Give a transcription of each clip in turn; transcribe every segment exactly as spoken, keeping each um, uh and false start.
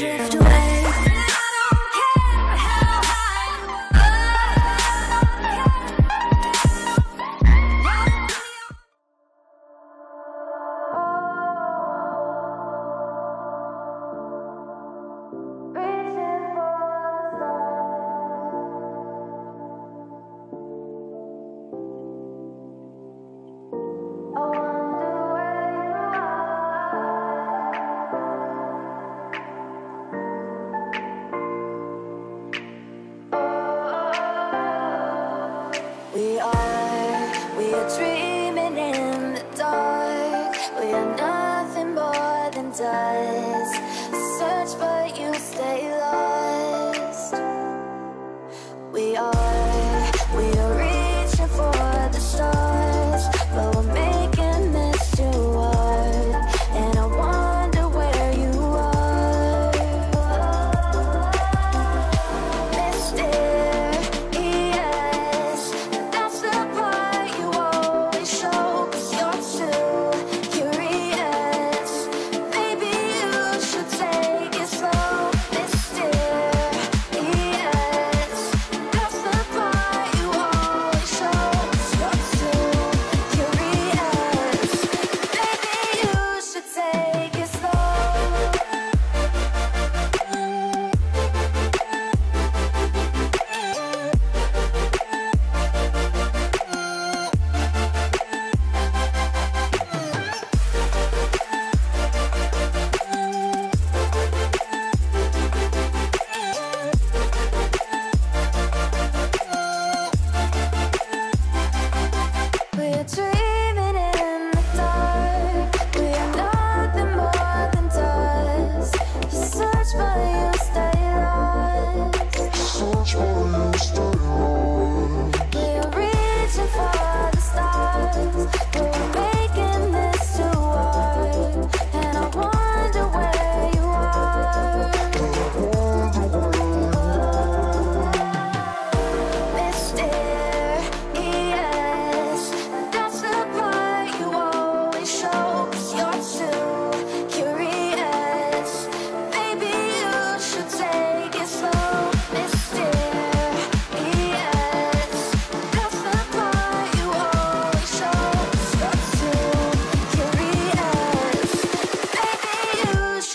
drift away.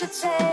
Say